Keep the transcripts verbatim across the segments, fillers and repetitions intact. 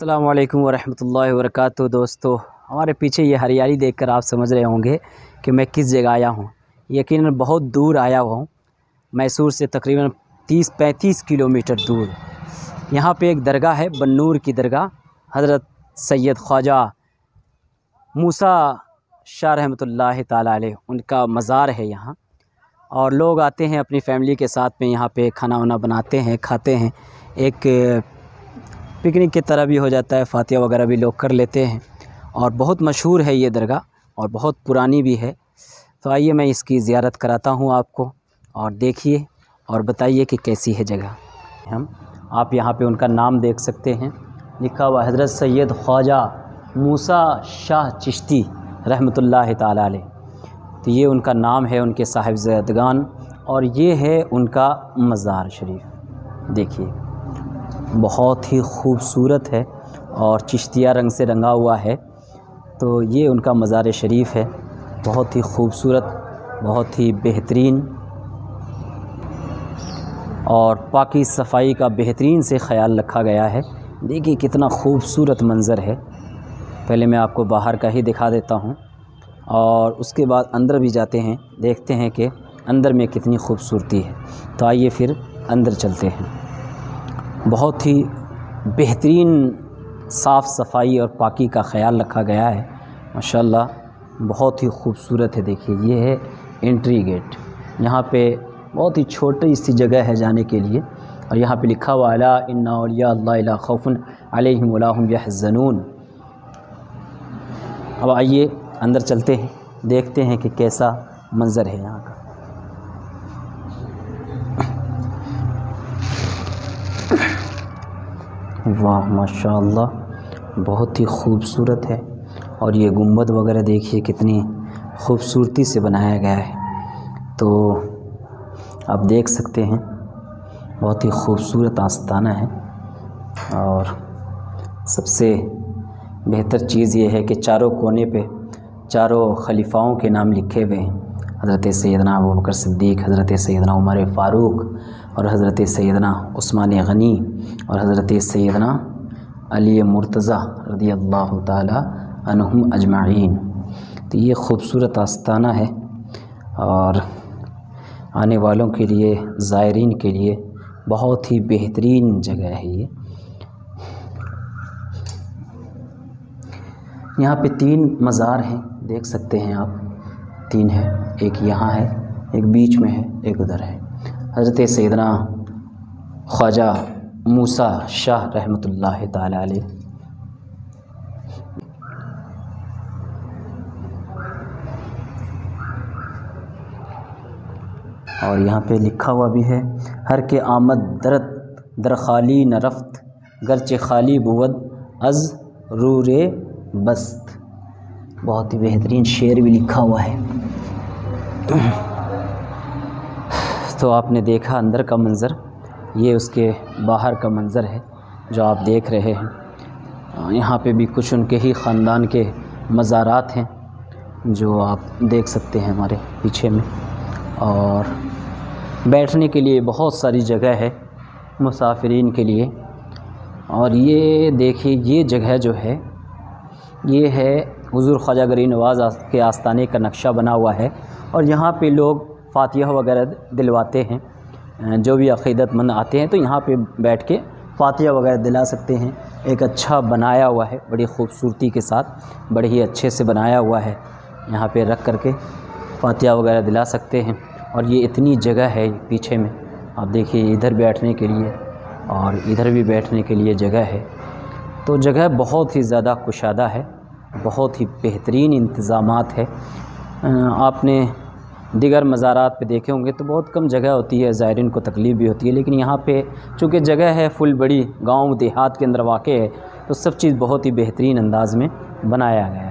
अस्सलाम वालेकुम वरहमतुल्लाहि वबरकातुहू। दोस्तों, हमारे पीछे ये हरियाली देखकर आप समझ रहे होंगे कि मैं किस जगह आया हूँ। यकीनन बहुत दूर आया हुआ हूँ, मैसूर से तकरीबन तीस पैंतीस किलोमीटर दूर। यहाँ पे एक दरगाह है, बन्नूर की दरगाह। हज़रत सैयद ख्वाजा मूसा शाह रहमतुल्लाह ताला अलैह, उनका मज़ार है यहाँ। और लोग आते हैं अपनी फ़ैमिली के साथ में, यहाँ पे खाना वाना बनाते हैं, खाते हैं। एक पिकनिक की तरह भी हो जाता है, फातिया वगैरह भी लोग कर लेते हैं। और बहुत मशहूर है ये दरगाह और बहुत पुरानी भी है। तो आइए मैं इसकी ज़ियारत कराता हूँ आपको, और देखिए और बताइए कि कैसी है जगह। हम आप यहाँ पे उनका नाम देख सकते हैं, लिखा हुआ हज़रत सैयद ख्वाजा मूसा शाह चिश्ती रहमतुल्लाह ताला अलैह। तो ये उनका नाम है, उनके साहिबजादगान। और ये है उनका मज़ार शरीफ। देखिए बहुत ही खूबसूरत है और चिश्तिया रंग से रंगा हुआ है। तो ये उनका मज़ार शरीफ है, बहुत ही खूबसूरत, बहुत ही बेहतरीन। और पाकी सफाई का बेहतरीन से ख्याल रखा गया है। देखिए कितना खूबसूरत मंज़र है। पहले मैं आपको बाहर का ही दिखा देता हूँ और उसके बाद अंदर भी जाते हैं, देखते हैं कि अंदर में कितनी खूबसूरती है। तो आइए फिर अंदर चलते हैं। बहुत ही बेहतरीन साफ़ सफाई और पाकी का ख्याल रखा गया है, माशाल्लाह बहुत ही खूबसूरत है। देखिए ये है एंट्री गेट, यहाँ पे बहुत ही छोटी सी जगह है जाने के लिए। और यहाँ पे लिखा हुआ अला इन्ना औलिया अल्लाह ला खौफुन अलैहिम वला हुम यहज़नून। अब आइए अंदर चलते हैं, देखते हैं कि कैसा मंज़र है यहाँ का। वाह माशाल्लाह बहुत ही खूबसूरत है। और ये गुंबद वगैरह देखिए कितनी खूबसूरती से बनाया गया है। तो आप देख सकते हैं बहुत ही खूबसूरत आस्ताना है। और सबसे बेहतर चीज़ ये है कि चारों कोने पे चारों खलीफाओं के नाम लिखे हुए हैं, हज़रत सैयदना अबू बकर सिद्दीक़, हज़रत सैयदना उमर फ़ारूक, और हज़रत सैयदना उस्मान गनी, और हज़रत सैयदना अली मुर्तज़ा रदी अल्लाह ताला अन्हुम अजमाइन। तो ये ख़ूबसूरत आस्ताना है और आने वालों के लिए, ज़ायरीन के लिए बहुत ही बेहतरीन जगह है ये। यहाँ पे तीन मज़ार हैं, देख सकते हैं आप, तीन है। एक यहाँ है, एक बीच में है, एक उधर है। हज़रत सैयदना ख्वाजा मूसा शाह रहमतुल्लाह ताला अलैह। और यहाँ पे लिखा हुआ भी है हर के आमद दरत दर खाली न रफ्त गरचे खाली बुवद अज रूरे बस्त। बहुत ही बेहतरीन शेर भी लिखा हुआ है। तो आपने देखा अंदर का मंज़र, ये उसके बाहर का मंज़र है जो आप देख रहे हैं। यहाँ पे भी कुछ उनके ही ख़ानदान के मज़ारात हैं जो आप देख सकते हैं हमारे पीछे में। और बैठने के लिए बहुत सारी जगह है मुसाफिरीन के लिए। और ये देखिए ये जगह जो है ये है हुजूर ख्वाजा गरीब नवाज़ के आस्ताने का नक्शा बना हुआ है। और यहाँ पे लोग फ़ातिहा वगैरह दिलवाते हैं, जो भी अक़ीदतमंद आते हैं तो यहाँ पे बैठ के फ़ातिहा वगैरह दिला सकते हैं। एक अच्छा बनाया हुआ है, बड़ी ख़ूबसूरती के साथ, बड़े ही अच्छे से बनाया हुआ है। यहाँ पे रख करके फ़ातिहा वगैरह दिला सकते हैं। और ये इतनी जगह है पीछे में, आप देखिए इधर बैठने के लिए और इधर भी बैठने के लिए जगह है। तो जगह बहुत ही ज़्यादा कुशादा है, बहुत ही बेहतरीन इंतज़ामात है। आपने दिगर मज़ारात पे देखे होंगे तो बहुत कम जगह होती है, ज़ायरीन को तकलीफ़ भी होती है। लेकिन यहाँ पे चूँकि जगह है फुल बड़ी, गांव देहात के अंदर वाक़ है, तो सब चीज़ बहुत ही बेहतरीन अंदाज़ में बनाया गया है।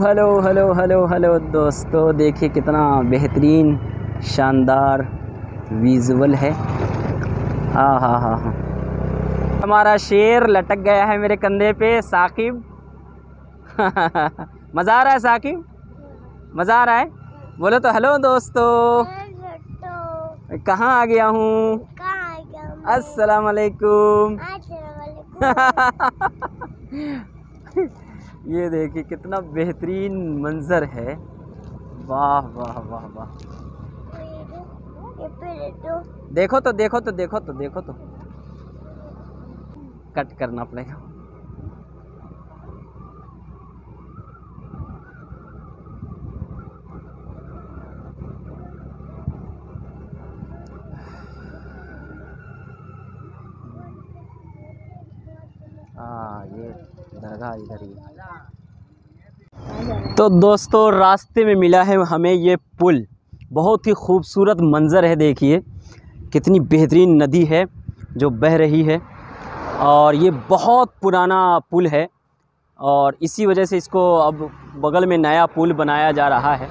हेलो हेलो हेलो हेलो दोस्तों, देखिए कितना बेहतरीन शानदार विजुअल है। हाँ हाँ हाँ हाँ हमारा शेर लटक गया है मेरे कंधे पे। साकिब मज़ा आ रहा है? साकिब मज़ा आ रहा है? बोलो तो। हेलो दोस्तों, कहाँ आ गया हूँ? अस्सलाम वालेकुम। ये देखिए कितना बेहतरीन मंज़र है। वाह वाह वाह वाह, देखो तो देखो तो देखो तो देखो तो कट करना पड़ेगा। हाँ, ये दरगाह इधर ही। तो दोस्तों, रास्ते में मिला है हमें ये पुल। बहुत ही खूबसूरत मंज़र है। देखिए कितनी बेहतरीन नदी है जो बह रही है, और ये बहुत पुराना पुल है और इसी वजह से इसको अब बगल में नया पुल बनाया जा रहा है।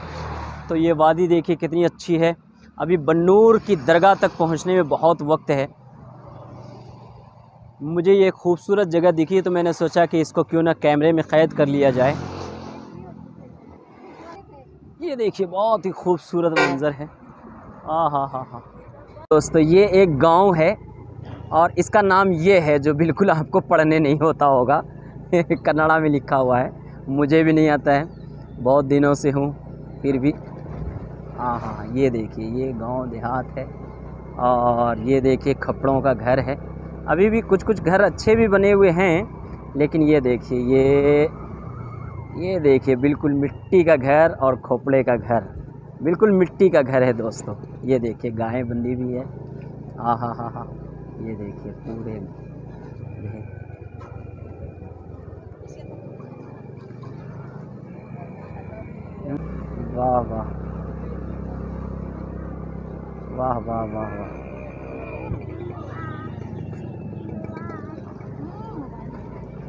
तो ये वादी देखिए कितनी अच्छी है। अभी बन्नूर की दरगाह तक पहुंचने में बहुत वक्त है। मुझे ये खूबसूरत जगह दिखी तो मैंने सोचा कि इसको क्यों ना कैमरे में क़ैद कर लिया जाए। ये देखिए बहुत ही खूबसूरत मंज़र है। हाँ हाँ हाँ हाँ दोस्तों, ये एक गांव है और इसका नाम ये है जो बिल्कुल आपको पढ़ने नहीं होता होगा। कन्नड़ा में लिखा हुआ है, मुझे भी नहीं आता है, बहुत दिनों से हूँ फिर भी। हाँ हाँ ये देखिए ये गांव देहात है और ये देखिए खपड़ों का घर है। अभी भी कुछ कुछ घर अच्छे भी बने हुए हैं, लेकिन ये देखिए ये ये देखिए बिल्कुल मिट्टी का घर और खोपड़े का घर, बिल्कुल मिट्टी का घर है दोस्तों। ये देखिए गायें बंधी भी है। हाँ हाँ हाँ हाँ ये देखिए पूरे। वाह वाह वाह वाह वाह वाह।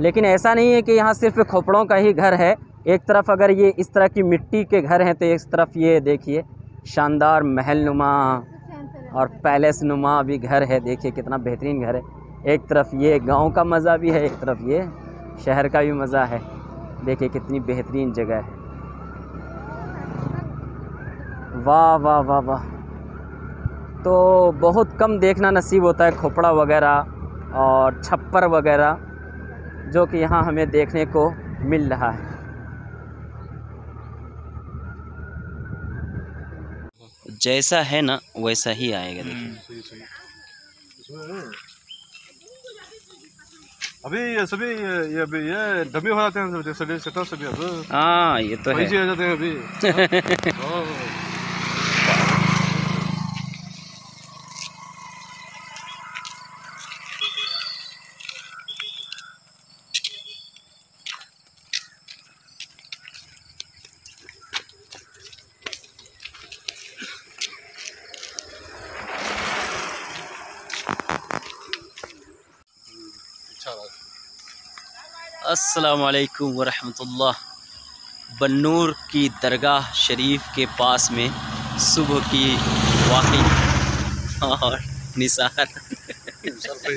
लेकिन ऐसा नहीं है कि यहाँ सिर्फ खोपड़ों का ही घर है। एक तरफ अगर ये इस तरह की मिट्टी के घर हैं तो एक तरफ ये देखिए शानदार महल नुमा और पैलेस नुमा भी घर है। देखिए कितना बेहतरीन घर है। एक तरफ ये गांव का मज़ा भी है, एक तरफ ये शहर का भी मज़ा है। देखिए कितनी बेहतरीन जगह है। वाह वाह वाह वाह। तो बहुत कम देखना नसीब होता है खोपड़ा वगैरह और छप्पर वगैरह, जो कि यहाँ हमें देखने को मिल रहा है। जैसा है ना वैसा ही आएगा। देखिए अभी सभी ये अभी ये डमी हो जाते हैं सभी सभी सभी। हाँ ये तो है, हो जाते हैं अभी। अस्सलाम वालेकुम वरहमतुल्लाह। बन्नूर की दरगाह शरीफ के पास में सुबह की वाक़ई और निसार निसार भाई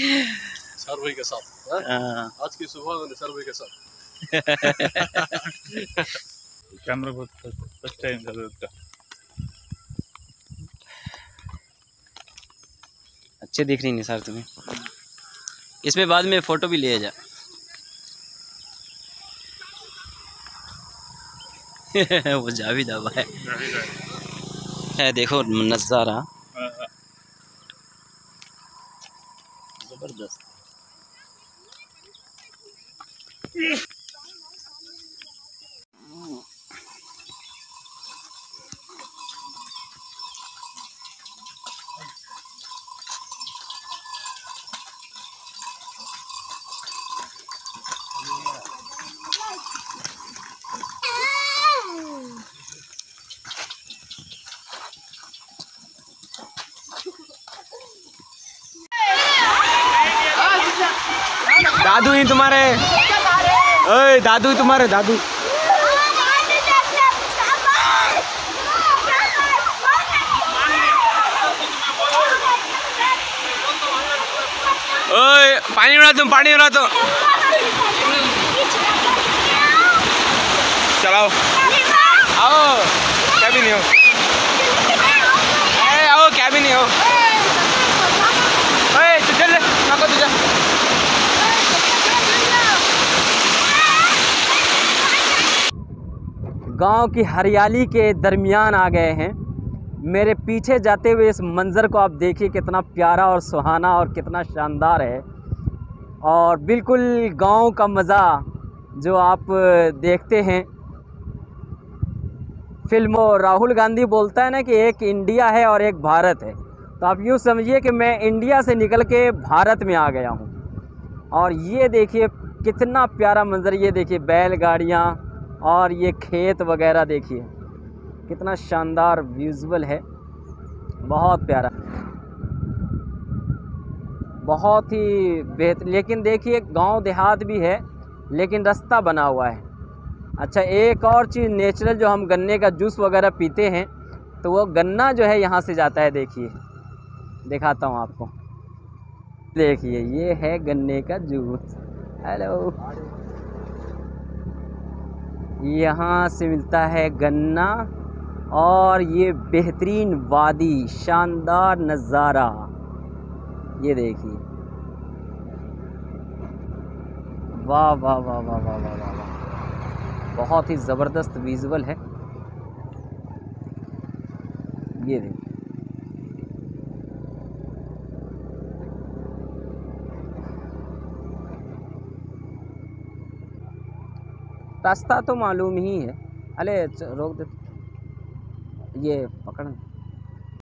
निसार भाई के साथ आज की सुबह निसार भाई के साथ कैमरा बहुत फर्स्ट टाइम का अच्छे दिख रही निसार तुम्हें। इसमें बाद में फ़ोटो भी लिया जा। वो जाविद आबा है, है देखो नज़ारा ज़बरदस्त। दादू ही तुम्हारे, ओए दादू ही तुम्हारे दादू। ओए पानी बना तुम पानी बना तुम चलाओ आओ क्या भी नहीं हो अरे आओ क्या भी नहीं हो ओए चल ना को तुझे गांव की हरियाली के दरमियान आ गए हैं। मेरे पीछे जाते हुए इस मंज़र को आप देखिए कितना प्यारा और सुहाना और कितना शानदार है और बिल्कुल गांव का मज़ा जो आप देखते हैं। फिल्मों राहुल गांधी बोलता है ना कि एक इंडिया है और एक भारत है, तो आप यूँ समझिए कि मैं इंडिया से निकल के भारत में आ गया हूँ। और ये देखिए कितना प्यारा मंज़र, ये देखिए बैलगाड़ियाँ और ये खेत वगैरह देखिए कितना शानदार विजुअल है, बहुत प्यारा, बहुत ही बेहतर। लेकिन देखिए गांव देहात भी है लेकिन रास्ता बना हुआ है। अच्छा एक और चीज़ नेचुरल जो हम गन्ने का जूस वगैरह पीते हैं तो वो गन्ना जो है यहां से जाता है, देखिए दिखाता हूं आपको। देखिए ये है गन्ने का जूस, हेलो, यहाँ से मिलता है गन्ना। और ये बेहतरीन वादी, शानदार नज़ारा, ये देखिए वाह वाह वाह वाह वाह वाह वाह, बहुत ही ज़बरदस्त विजुअल है। ये देखिए रास्ता तो मालूम ही है, अरे रोक दे, ये पकड़